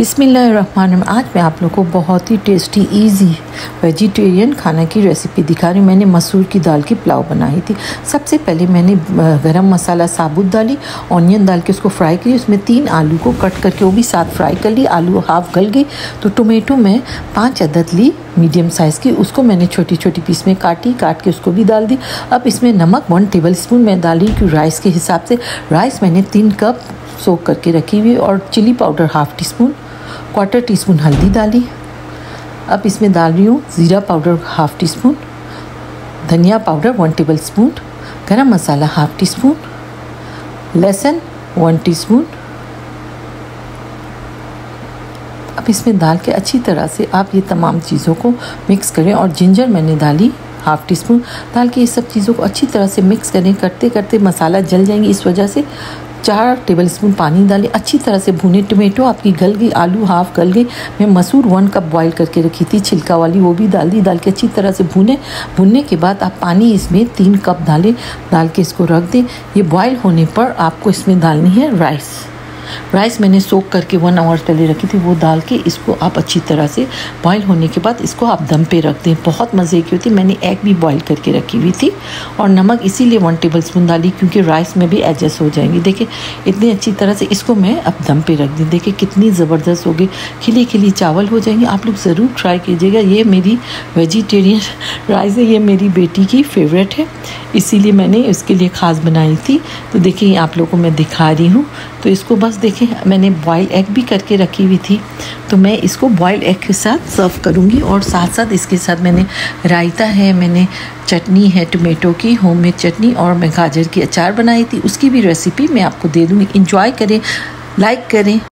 बिस्मिल्लाहिर्रहमानिर्रहीम। आज मैं आप लोगों को बहुत ही टेस्टी इजी वेजिटेरियन खाना की रेसिपी दिखा रही हूँ। मैंने मसूर की दाल की पुलाव बनाई थी। सबसे पहले मैंने गरम मसाला साबुत डाली, ऑनियन डाल के उसको फ्राई करी। उसमें 3 आलू को कट करके वो भी साथ फ्राई कर ली। आलू हाफ गल गई तो टोमेटो में 5 अदद ली मीडियम साइज़ की, उसको मैंने छोटी छोटी पीस में काट के उसको भी डाल दी। अब इसमें नमक 1 टेबल स्पून मैं डाली कि राइस के हिसाब से। राइस मैंने 3 कप सोख करके रखी हुई, और chilli powder half teaspoon, 1/4 teaspoon हल्दी डाली। अब इसमें डाल रही हूँ ज़ीरा पाउडर हाफ टी स्पून, धनिया powder 1 tablespoon, garam masala half teaspoon, लहसुन 1 टीस्पून। अब इसमें डाल के अच्छी तरह से आप ये तमाम चीज़ों को मिक्स करें, और जिंजर मैंने डाली हाफ टी स्पून। डाल के ये सब चीज़ों को अच्छी तरह से मिक्स करें। करते करते मसाला जल जाएंगे, इस वजह से 4 टेबल स्पून पानी डालें। अच्छी तरह से भुने। टोमेटो आपकी गल गई, आलू हाफ गल गई। मैं मसूर 1 कप बॉईल करके रखी थी छिलका वाली, वो भी डाल दी। डाल के अच्छी तरह से भुने। भुनने के बाद आप पानी इसमें 3 कप डालें। डाल के इसको रख दें। ये बॉईल होने पर आपको इसमें डालनी है राइस। राइस मैंने सोख करके 1 आवर पहले रखी थी, वो डाल के इसको आप अच्छी तरह से बॉयल होने के बाद इसको आप दम पे रख दें। बहुत मज़े की होती। मैंने एग भी बॉयल करके रखी हुई थी, और नमक इसीलिए 1 टेबल स्पून डाली क्योंकि राइस में भी एडजस्ट हो जाएंगे। देखिए इतनी अच्छी तरह से इसको मैं अब दम पे रख दी। देखिए कितनी ज़बरदस्त होगी, खिली खिली चावल हो जाएंगे। आप लोग ज़रूर ट्राई कीजिएगा। ये मेरी वेजिटेरियन राइस है, ये मेरी बेटी की फेवरेट है, इसीलिए मैंने उसके लिए ख़ास बनाई थी। तो देखिए आप लोगों को मैं दिखा रही हूँ। तो इसको बस देखें, मैंने बॉयल एग भी करके रखी हुई थी, तो मैं इसको बॉयल एग के साथ सर्व करूँगी। और साथ साथ इसके साथ मैंने रायता है, मैंने चटनी है टोमेटो की होममेड चटनी, और मैं गाजर की अचार बनाई थी, उसकी भी रेसिपी मैं आपको दे दूँगी। एंजॉय करें, लाइक करें।